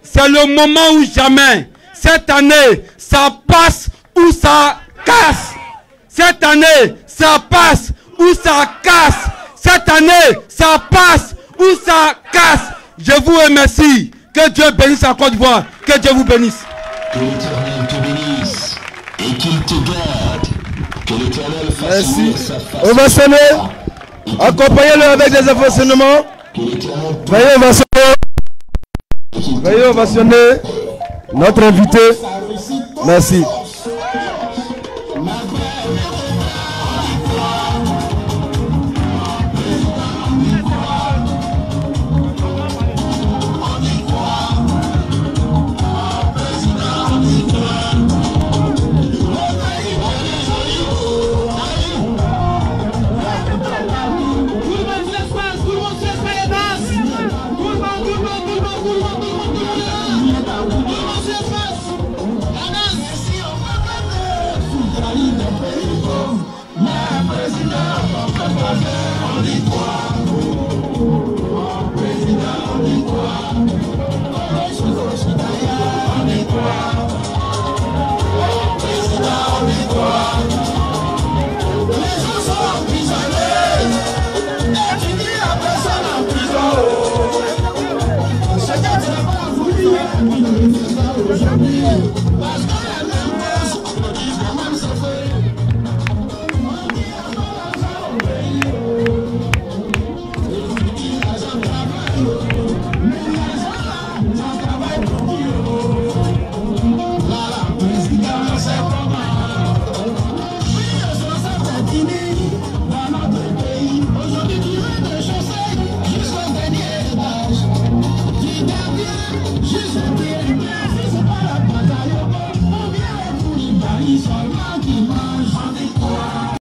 C'est le moment où jamais. Cette année, ça passe ou ça casse. Cette année, ça passe ou ça casse. Cette année, ça passe ou ça casse. Je vous remercie. Que Dieu bénisse la Côte d'Ivoire. Que Dieu vous bénisse. Merci. On va sonner. Accompagnez-le avec des applaudissements. Veuillez ovationner. Veuillez ovationner notre invité. Merci. She's